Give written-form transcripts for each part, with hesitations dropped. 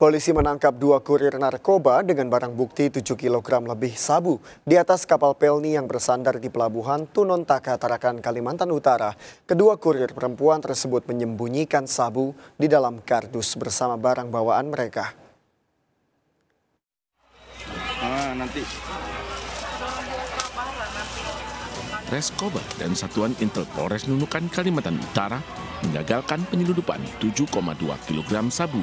Polisi menangkap dua kurir narkoba dengan barang bukti 7 kg lebih sabu di atas kapal pelni yang bersandar di pelabuhan Tunon Taka, Tarakan, Kalimantan Utara. Kedua kurir perempuan tersebut menyembunyikan sabu di dalam kardus bersama barang bawaan mereka. Res Koba dan Satuan Intel Polres Nunukan, Kalimantan Utara menggagalkan penyeludupan 7,2 kg sabu.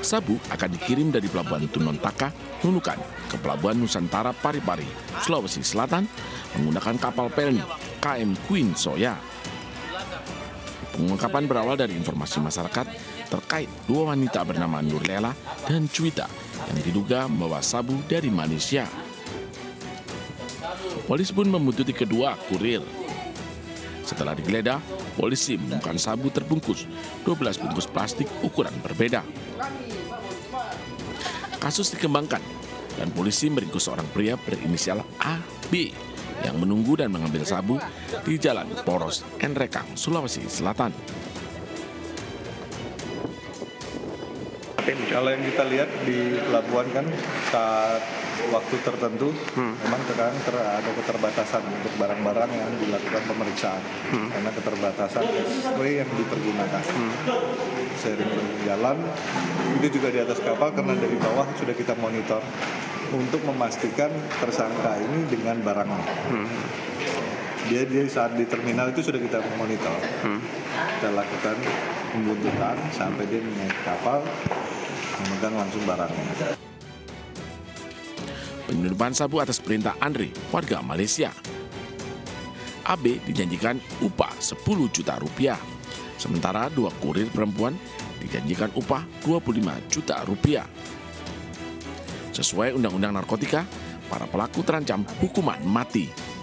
Sabu akan dikirim dari Pelabuhan Tunon Taka, Nunukan, ke Pelabuhan Nusantara Parepare, Sulawesi Selatan, menggunakan kapal pelni KM Queen Soya. Pengungkapan berawal dari informasi masyarakat terkait dua wanita bernama Nur Lela dan Cuita yang diduga membawa sabu dari Malaysia. Polisi pun membuntuti kedua kurir. Setelah digeledah, polisi menemukan sabu terbungkus 12 bungkus plastik ukuran berbeda. Kasus dikembangkan dan polisi meringkus seorang pria berinisial AB yang menunggu dan mengambil sabu di Jalan Poros Enrekang, Sulawesi Selatan. Kalau yang kita lihat di pelabuhan kan saat waktu tertentu memang ada keterbatasan untuk barang-barang yang dilakukan pemeriksaan karena keterbatasan SW yang dipergunakan sering berjalan itu juga di atas kapal karena dari bawah sudah kita monitor untuk memastikan tersangka ini dengan barangnya. Dia saat di terminal itu sudah kita monitor, kita lakukan pembuntutan sampai dia naik kapal, kemudian langsung barangnya. Penyeludupan sabu atas perintah Andri, warga Malaysia. AB dijanjikan upah 10 juta rupiah, sementara dua kurir perempuan dijanjikan upah 25 juta rupiah. Sesuai Undang-Undang Narkotika, para pelaku terancam hukuman mati.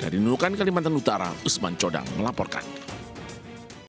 Dari Nunukan, Kalimantan Utara, Usman Codang melaporkan.